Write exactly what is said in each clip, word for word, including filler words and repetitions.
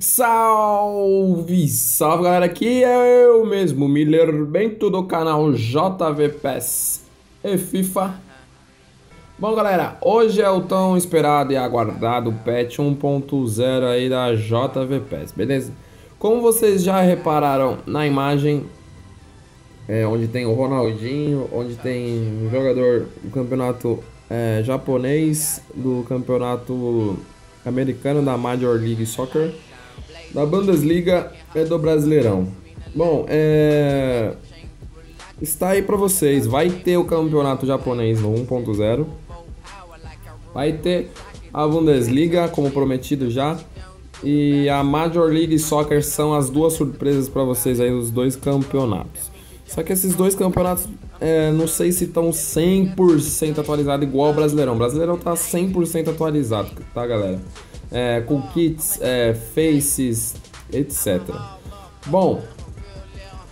Salve, salve galera, aqui é eu mesmo, Müller Bento do canal J V P E S e FIFA. Bom galera, hoje é o tão esperado e aguardado patch um ponto zero aí da J V P E S, beleza? Como vocês já repararam na imagem, é, onde tem o Ronaldinho, onde tem um jogador do campeonato é, japonês, do campeonato americano da Major League Soccer, da Bundesliga e do Brasileirão. Bom, é... está aí pra vocês. Vai ter o campeonato japonês no um ponto zero. Vai ter a Bundesliga, como prometido já. E a Major League Soccer são as duas surpresas pra vocês aí, os dois campeonatos. Só que esses dois campeonatos, é, não sei se estão cem por cento atualizados igual o Brasileirão. O Brasileirão tá cem por cento atualizado, tá galera? É, com kits, é, faces, etcétera. Bom,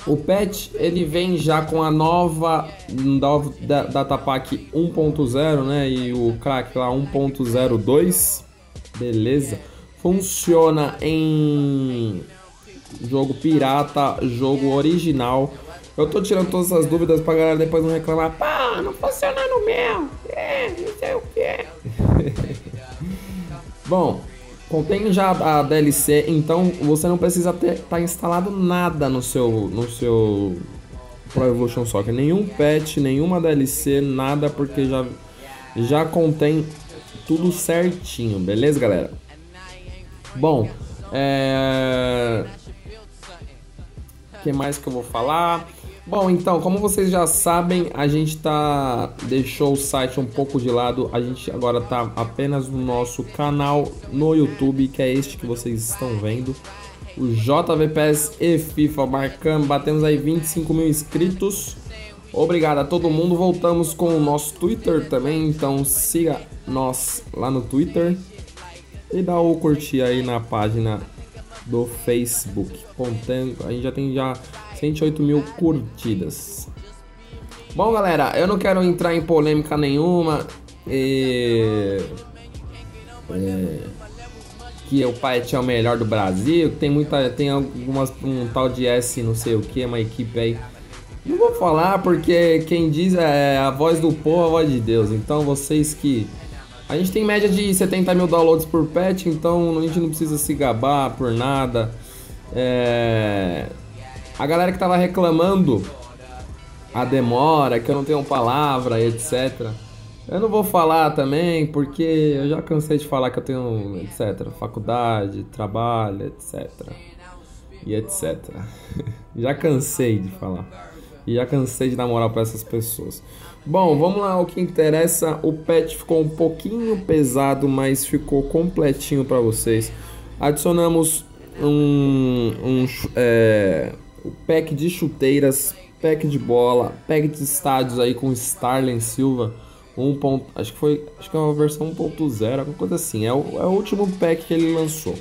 o patch ele vem já com a nova da, Datapack um ponto zero, né? E o crack lá um ponto zero dois, beleza? Funciona em jogo pirata, jogo original. Eu tô tirando todas essas dúvidas pra galera depois não reclamar. Pá, não funciona no meu, é, não sei o que é. Bom, contém já a D L C, então você não precisa ter tá instalado nada no seu, no seu Pro Evolution Soccer. Nenhum patch, nenhuma D L C, nada, porque já, já contém tudo certinho, beleza, galera? Bom, é... o que mais que eu vou falar? Bom, então, como vocês já sabem, a gente tá deixou o site um pouco de lado. A gente agora tá apenas no nosso canal no YouTube, que é este que vocês estão vendo, o J V P E S e FIFA. Marcamos, batemos aí vinte e cinco mil inscritos. Obrigado a todo mundo. Voltamos com o nosso Twitter também, então siga nós lá no Twitter e dá o curtir aí na página do Facebook. Contém, a gente já tem já cento e oito mil curtidas. Bom galera, eu não quero entrar em polêmica nenhuma e... é... que o patch é o melhor do Brasil, tem muita, tem algumas, um tal de S não sei o que, uma equipe aí. Não vou falar porque quem diz é a voz do povo, a voz de Deus. Então vocês que... a gente tem média de setenta mil downloads por patch, então a gente não precisa se gabar por nada. É... a galera que tava reclamando a demora, que eu não tenho palavra, etcétera. Eu não vou falar também, porque eu já cansei de falar que eu tenho, etcétera. Faculdade, trabalho, etcétera. E etcétera. Já cansei de falar. E já cansei de dar moral pra essas pessoas. Bom, vamos lá, o que interessa. O patch ficou um pouquinho pesado, mas ficou completinho pra vocês. Adicionamos um... um é... pack de chuteiras, pack de bola, pack de estádios aí com Estarlen Silva, um ponto, acho que foi, acho que é uma versão um ponto zero, alguma coisa assim, é o, é o último pack que ele lançou.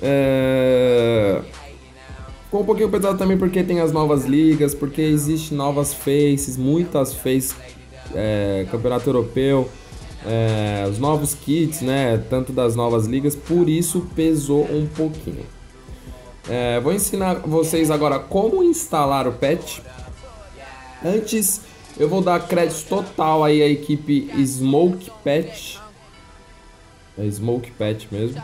É... ficou um pouquinho pesado também porque tem as novas ligas, porque existe novas faces, muitas faces, é, campeonato europeu, é, os novos kits, né, tanto das novas ligas, por isso pesou um pouquinho. É, vou ensinar vocês agora como instalar o patch. Antes, eu vou dar crédito total aí à equipe Smoke Patch. É Smoke Patch mesmo.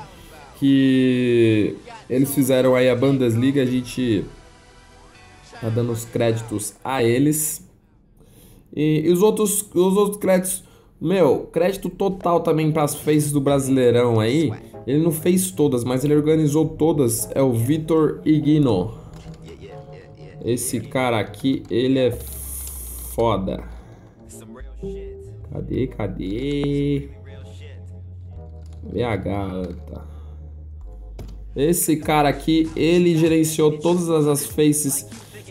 Que eles fizeram aí a Bundesliga, a gente tá dando os créditos a eles. E, e os, outros, os outros créditos, meu, crédito total também para as faces do Brasileirão aí. Ele não fez todas, mas ele organizou todas. É o Vitor Higuino. Esse cara aqui, ele é foda. Cadê, cadê? V H, tá. Esse cara aqui, ele gerenciou todas as faces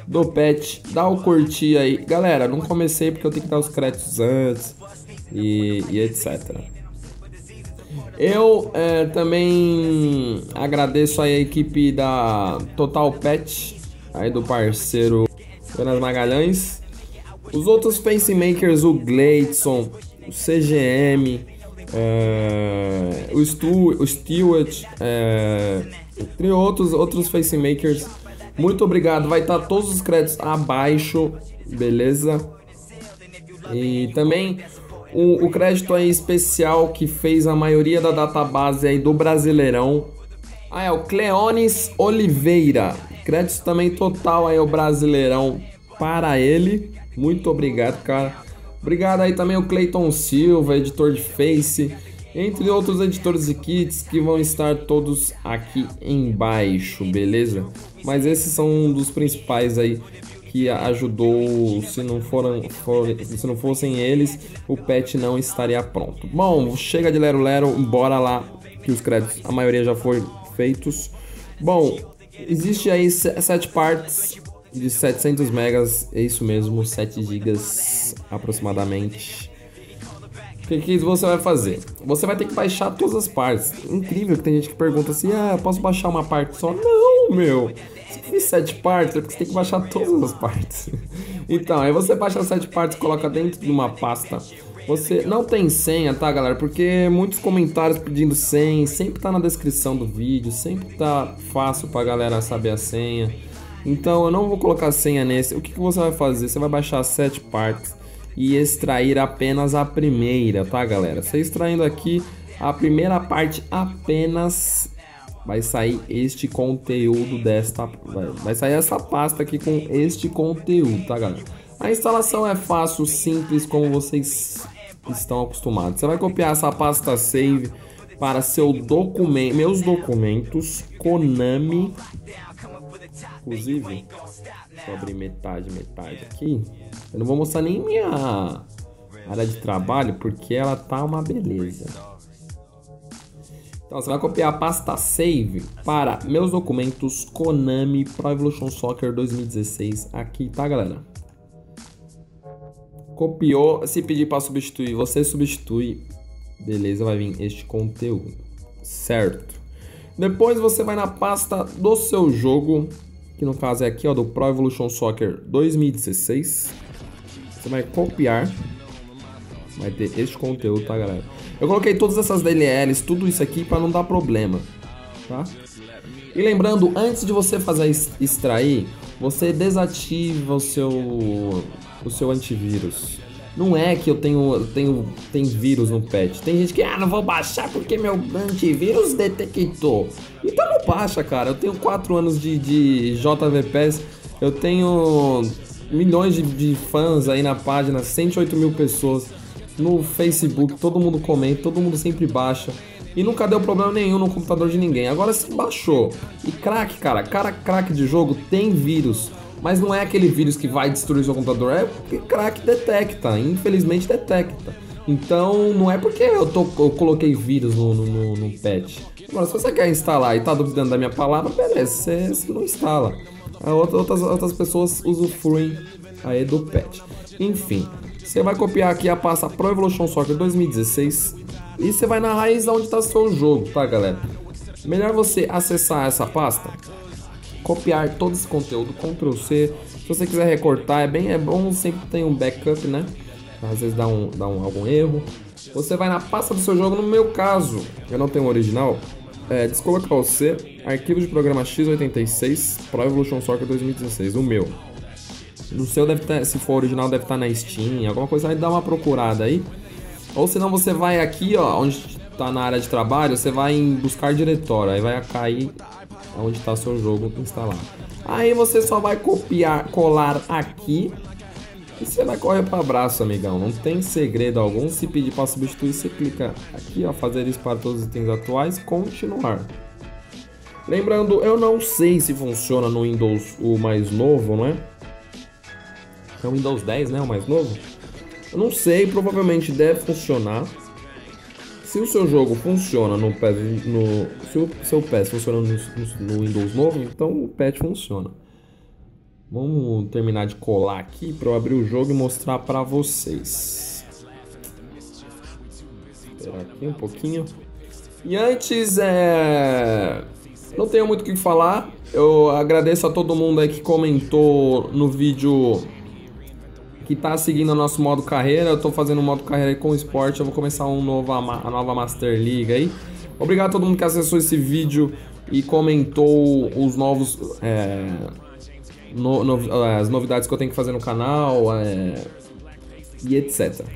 do patch. Dá o curtir aí. Galera, não comecei porque eu tenho que dar os créditos antes e, e etcétera. Eu é, também agradeço aí a equipe da Total Pet, aí do parceiro Penas Magalhães. Os outros facemakers, o Gleitson, o C G M, é, o, Stu, o Stewart, é, entre outros, outros facemakers. Muito obrigado, vai estar todos os créditos abaixo, beleza? E também o, o crédito aí especial que fez a maioria da database aí do Brasileirão. Ah, é o Cleones Oliveira. Crédito também total aí ao Brasileirão para ele. Muito obrigado, cara. Obrigado aí também o Cleiton Silva, editor de Face, entre outros editores de kits que vão estar todos aqui embaixo, beleza? Mas esses são um dos principais aí que ajudou. Se não foram, for, se não fossem eles, o patch não estaria pronto. Bom, chega de lero lero, bora lá que os créditos, a maioria já foi feitos. Bom, existe aí sete partes de setecentos megas, é isso mesmo, sete gigas aproximadamente. O que, que você vai fazer? Você vai ter que baixar todas as partes. Incrível que tem gente que pergunta assim, ah, eu posso baixar uma parte só? Não, meu! Se tem sete partes, é porque você tem que baixar todas as partes. Então, aí você baixa as sete partes e coloca dentro de uma pasta. Você não tem senha, tá, galera? Porque muitos comentários pedindo senha, sempre tá na descrição do vídeo, sempre tá fácil pra galera saber a senha. Então, eu não vou colocar senha nesse. O que, que você vai fazer? Você vai baixar as sete partes e extrair apenas a primeira, tá, galera? Você extraindo aqui a primeira parte apenas, vai sair este conteúdo desta... Vai sair essa pasta aqui com este conteúdo, tá, galera? A instalação é fácil, simples, como vocês estão acostumados. Você vai copiar essa pasta save para seu documento, meus documentos, Konami. Inclusive, vou abrir metade, metade aqui. Eu não vou mostrar nem minha área de trabalho, porque ela tá uma beleza. Então, você vai copiar a pasta Save para meus documentos Konami Pro Evolution Soccer dois mil e dezesseis aqui, tá, galera? Copiou, se pedir para substituir, você substitui. Beleza, vai vir este conteúdo, certo? Depois você vai na pasta do seu jogo, que no caso é aqui, ó, do Pro Evolution Soccer dois mil e dezesseis. Você vai copiar, vai ter este conteúdo, tá, galera? Eu coloquei todas essas D L Ls, tudo isso aqui para não dar problema, tá? E lembrando, antes de você fazer extrair, você desativa o seu o seu antivírus. Não é que eu tenho, eu tenho tem vírus no patch. Tem gente que, ah, não vou baixar porque meu antivírus detectou. Então não baixa, cara. Eu tenho quatro anos de, de J V P E S. Eu tenho milhões de, de fãs aí na página, cento e oito mil pessoas no Facebook. Todo mundo comenta, todo mundo sempre baixa. E nunca deu problema nenhum no computador de ninguém. Agora se baixou. E crack, cara, cara crack de jogo tem vírus. Mas não é aquele vírus que vai destruir seu computador, é porque crack detecta, infelizmente detecta. Então não é porque eu, tô, eu coloquei vírus no, no, no patch. Agora, se você quer instalar e tá duvidando da minha palavra, beleza, você, você não instala. Outras, outras pessoas usufruem aí do patch. Enfim, você vai copiar aqui a pasta Pro Evolution Soccer dois mil e dezesseis e você vai na raiz onde tá seu jogo, tá, galera? Melhor você acessar essa pasta, copiar todo esse conteúdo, Ctrl C. Se você quiser recortar, é bem é bom, sempre tem um backup, né? Às vezes dá, um, dá um, algum erro. Você vai na pasta do seu jogo, no meu caso, eu não tenho o original, é, descolocar o C, arquivo de programa X oitenta e seis, Pro Evolution Soccer dois mil e dezesseis, o meu. No seu deve ter, se for original, deve estar na Steam, alguma coisa aí, dá uma procurada aí. Ou senão você vai aqui, ó, onde tá na área de trabalho, você vai em buscar diretório, aí vai cair onde está seu jogo instalado. Aí você só vai copiar, colar aqui e você vai correr para abraço, amigão. Não tem segredo algum. Se pedir para substituir, você clica aqui, ó, fazer isso para todos os itens atuais, continuar. Lembrando, eu não sei se funciona no Windows o mais novo, né? É o Windows dez, né? O mais novo. Eu não sei, provavelmente deve funcionar. Se o seu jogo funciona no P E S, no, se o seu P E S funciona no, no Windows novo, então o patch funciona. Vamos terminar de colar aqui para eu abrir o jogo e mostrar para vocês. Esperar aqui um pouquinho. E antes, é... não tenho muito o que falar. Eu agradeço a todo mundo aí que comentou no vídeo, que tá seguindo o nosso modo carreira. Eu tô fazendo um modo carreira com esporte, eu vou começar um novo, a nova Master League aí. Obrigado a todo mundo que acessou esse vídeo, e comentou os novos é, no, no, as novidades que eu tenho que fazer no canal é, e etcétera.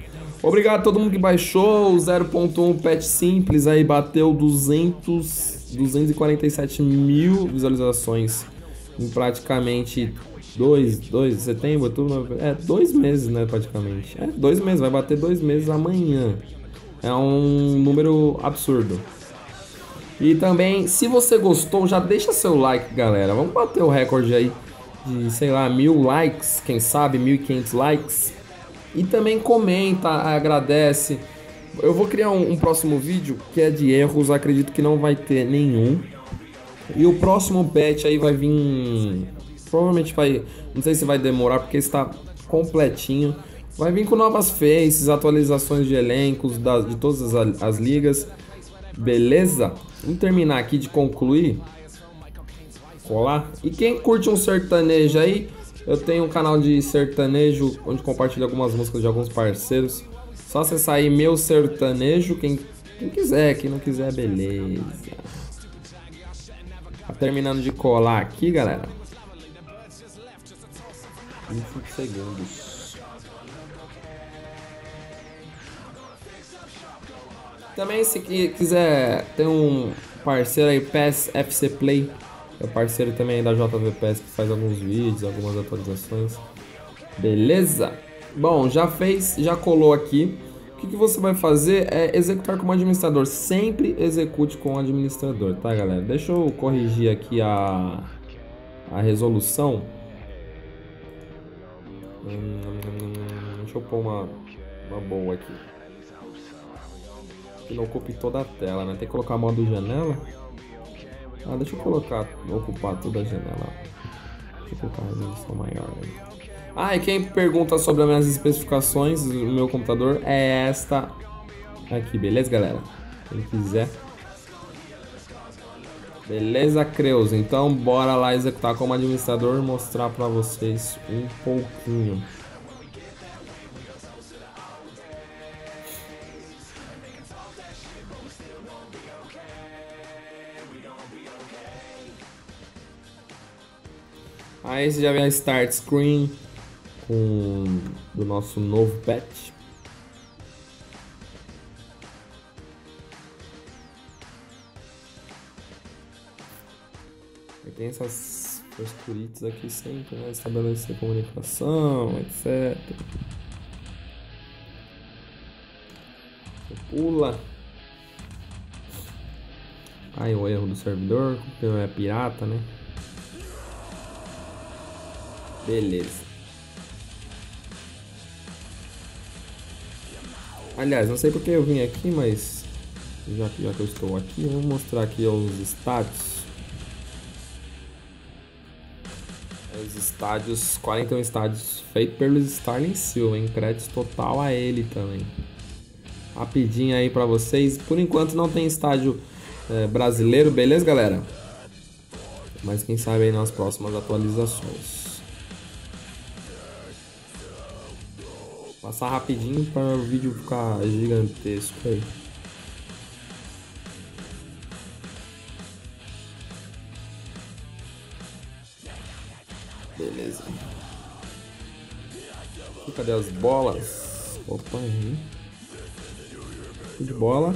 Obrigado a todo mundo que baixou. O zero ponto um patch simples aí bateu duzentos, duzentos e quarenta e sete mil visualizações em praticamente dois, dois de setembro, outubro, é dois meses, né? Praticamente é dois meses, vai bater dois meses amanhã. É um número absurdo. E também, se você gostou, já deixa seu like, galera. Vamos bater o recorde aí de, sei lá, mil likes, quem sabe, mil e quinhentos likes. E também comenta, agradece. Eu vou criar um, um próximo vídeo que é de erros, acredito que não vai ter nenhum. E o próximo patch aí vai vir... Provavelmente vai... Não sei se vai demorar, porque está completinho. Vai vir com novas faces, atualizações de elencos das, de todas as, as ligas. Beleza? Vamos terminar aqui de concluir. Olá. E quem curte um sertanejo aí, eu tenho um canal de sertanejo onde compartilho algumas músicas de alguns parceiros. Só acessar aí Meu Sertanejo, quem, quem quiser, quem não quiser, beleza. Tá terminando de colar aqui, galera. vinte segundos. Também, se quiser, tem um parceiro aí, P E S F C Play, é parceiro também da J V P E S, que faz alguns vídeos, algumas atualizações. Beleza? Bom, já fez, já colou aqui. O que, que você vai fazer é executar como administrador. Sempre execute com o administrador, tá, galera? Deixa eu corrigir aqui a, a resolução. Hum, deixa eu pôr uma, uma boa aqui. Não ocupe toda a tela, né? Tem que colocar modo janela. Ah, deixa eu colocar, ocupar toda a janela. Deixa eu colocar uma resolução maior. Né? Ah, e quem pergunta sobre as minhas especificações do meu computador é esta aqui, beleza, galera? Quem quiser. Beleza, Creus? Então, bora lá executar como administrador e mostrar pra vocês um pouquinho. Aí você já vem a Start Screen com, do nosso novo patch. E tem essas posturites aqui sempre, né? Estabelecer comunicação, etcétera. Você pula. Aí o erro do servidor, porque é pirata, né? Beleza. Aliás, não sei porque eu vim aqui, mas já que, já que eu estou aqui, vou mostrar aqui os estádios. Os estádios, quarenta e um estádios feitos pelo Estarlen Silva, em crédito total a ele também. Rapidinho aí pra vocês. Por enquanto não tem estádio é, brasileiro, beleza, galera? Mas quem sabe aí nas próximas atualizações. Passar rapidinho para o vídeo ficar gigantesco aí. Beleza. E cadê as bolas? Opa, hein? De bola.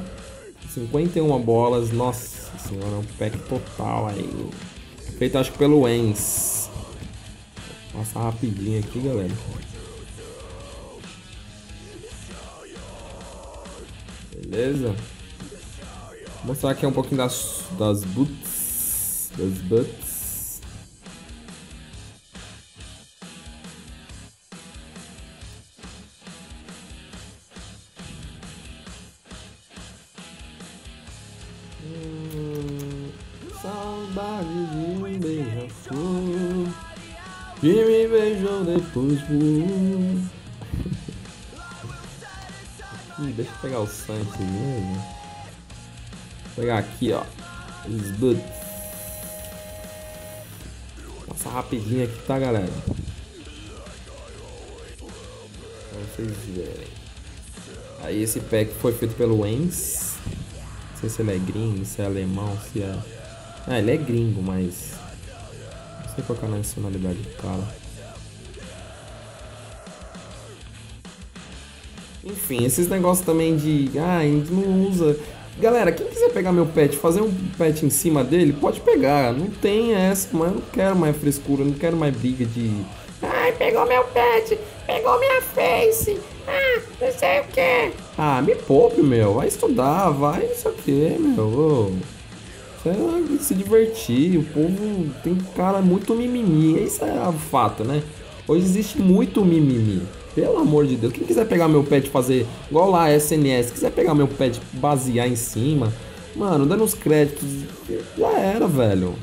cinquenta e uma bolas. Nossa senhora, é um pack total aí. Feito acho que pelo Wens. Passar rapidinho aqui, galera. Beleza? Vou mostrar aqui um pouquinho das, das boots. Das boots. Hum, saudade de um beija-flor que me beijou depois do... Hum, deixa eu pegar o Santos mesmo. Vou pegar aqui, ó. Os boots. Passa rapidinho aqui, tá, galera? Pra vocês verem. Aí esse pack foi feito pelo Wens. Não sei se ele é gringo, se é alemão, se é Ah, ele é gringo, mas... não sei qual é a nacionalidade do cara. Enfim, esses negócios também de... ah, a gente não usa... Galera, quem quiser pegar meu pet, fazer um pet em cima dele, pode pegar. Não tem essa, mas eu não quero mais frescura, não quero mais briga de... ai, pegou meu pet, pegou minha face, ah, não sei o que. Ah, me poupe, meu, vai estudar, vai não sei o que, meu. Você vai se divertir, o povo tem cara muito mimimi, isso é o fato, né? Hoje existe muito mimimi. Pelo amor de Deus, quem quiser pegar meu pet, fazer igual lá, S N S, quiser pegar meu pet, basear em cima, mano, dando os créditos, já era, velho.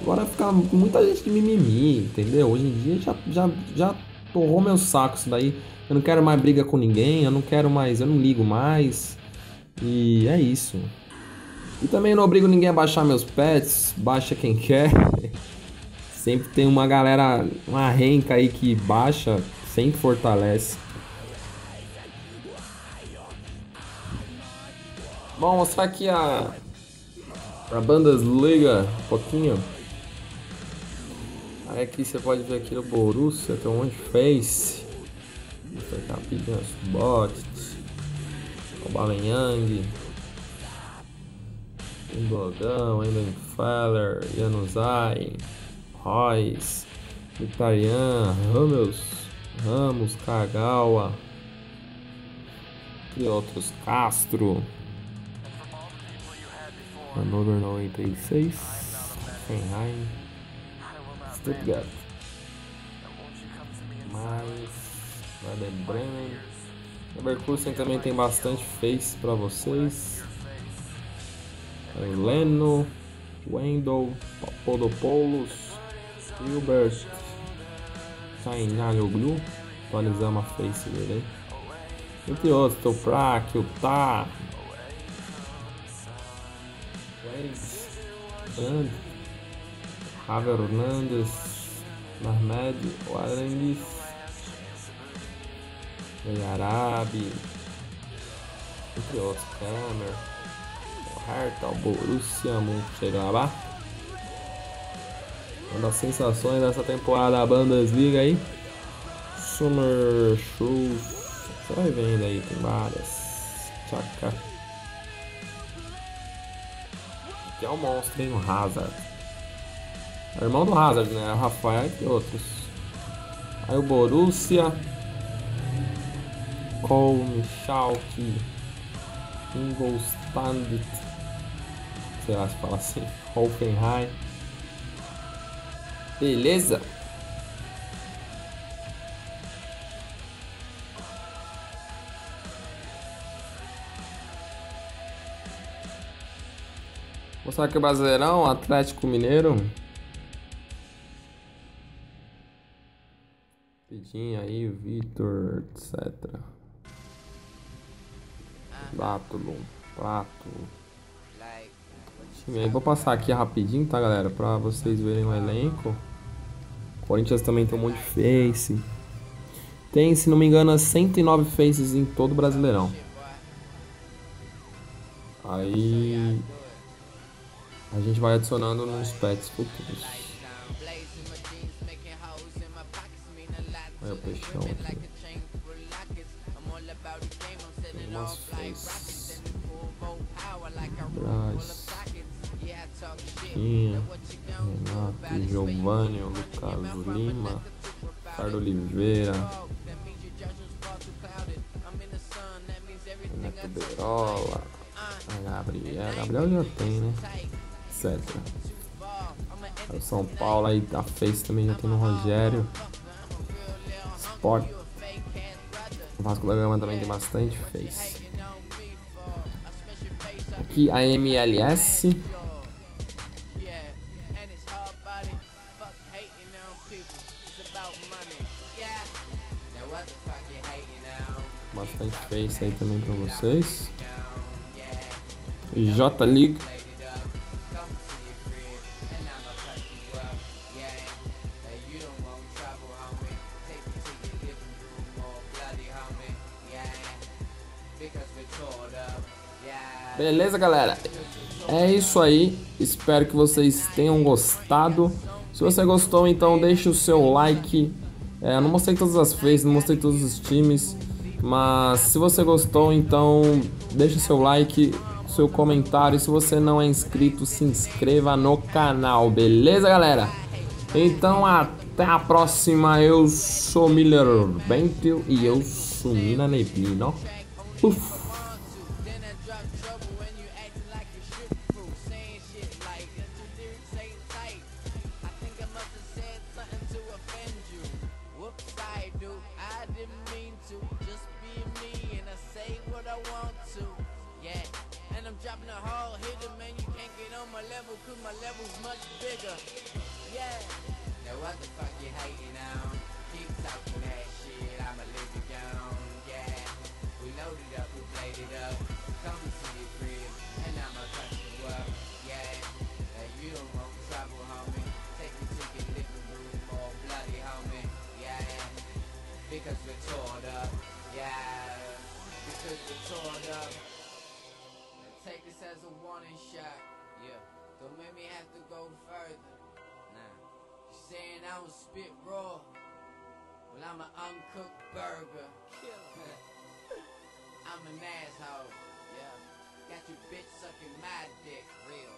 Agora fica muita gente de mimimi, entendeu? Hoje em dia já, já, já torrou meu saco isso daí. Eu não quero mais briga com ninguém, eu não quero mais, eu não ligo mais. E é isso. E também não obrigo ninguém a baixar meus pets, baixa quem quer. Sempre tem uma galera, uma renca aí que baixa... sempre fortalece. Bom, mostrar aqui a, a Bundesliga um pouquinho. Aí aqui você pode ver aqui no Borussia, tem um monte de face. Mostrar aqui rapidinho os bots. Aubameyang, Gündogan, Endenfeller, Januzaj, Reus, Italian, Hummels, Ramos, Kagawa e outros, Castro, Hannover noventa e seis, Hoffenheim, Stuttgart, mais Baden Bremen, Leverkusen também tem bastante face para vocês, Leno, Wendel, Podopoulos, Hilbert, Sainaloglu, atualizamos a face dele aí. Entre outros, Toprak, o Tá, Wens, Band, Javier Hernandez, Mahmed, Warengues, Yarabi, entre outros, Kramer, Hertal, Borussia, Mönchengladbach. Uma das sensações dessa temporada da Bundesliga aí. Summer Shoes. Você vai vendo aí, tem várias. Tchaca. Aqui é o monstro, hein? O Hazard. É o irmão do Hazard, né? O Rafael e outros. Aí o Borussia. Kolm, Schalke, Ingolstadt. Sei lá se fala assim. Hoffenheim. Beleza? Vou mostrar aqui o Brasileirão, Atlético Mineiro. Pedinho aí, Vitor, etcétera. Dátulo, prato. Eu vou passar aqui rapidinho, tá, galera? Pra vocês verem o elenco. O Corinthians também tem um monte de face. Tem, se não me engano, cento e nove faces em todo o Brasileirão. Aí... a gente vai adicionando nos pets futuros. Olha o peixão aqui. Tem umas faces. Braz. Renato, Giovanni, Lucas Lima, Ricardo Oliveira, Renato Berola, Gabriel, Gabriel já tem, né? etcétera. O São Paulo aí da Face também já tem no Rogério, Sport, o Vasco da Gama também tem bastante Face. Aqui a M L S. Bastante face aí também pra vocês. J League. Beleza, galera? É isso aí. Espero que vocês tenham gostado. Se você gostou, então deixe o seu like. É, não mostrei todas as faces, não mostrei todos os times. Mas se você gostou, então deixe o seu like, seu comentário. Se você não é inscrito, se inscreva no canal. Beleza, galera? Então até a próxima. Eu sou Müller Bento e eu sumi na neblina. Uf. Spit raw, well I'm an uncooked burger, I'm an asshole, yeah, got your bitch sucking my dick, real,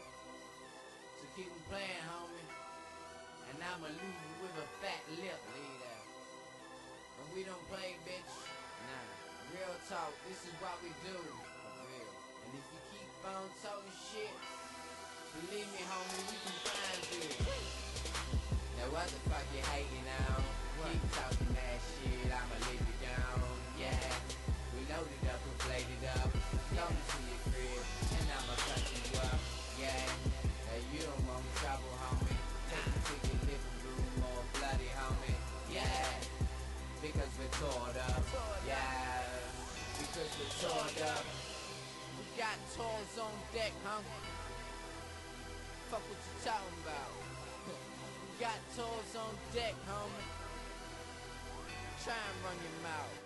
so keep them playing homie, and I'ma leave you with a fat lip, leader, and we don't play bitch, nah, real talk, this is what we do, for real, and if you keep on talking shit, believe me homie, we can find you. Now what the fuck you hating on? Keep talking that shit, I'ma leave you down, yeah. We loaded up, we played it up. Come to your crib, and I'ma cut you up, yeah. Now you don't want me trouble, homie. Take me to your living room, more bloody, homie, yeah. Because we're torn up, yeah. Because we're torn up. We got tours on deck, huh? Fuck what you talking about? Got toes on deck, homie. Try and run your mouth.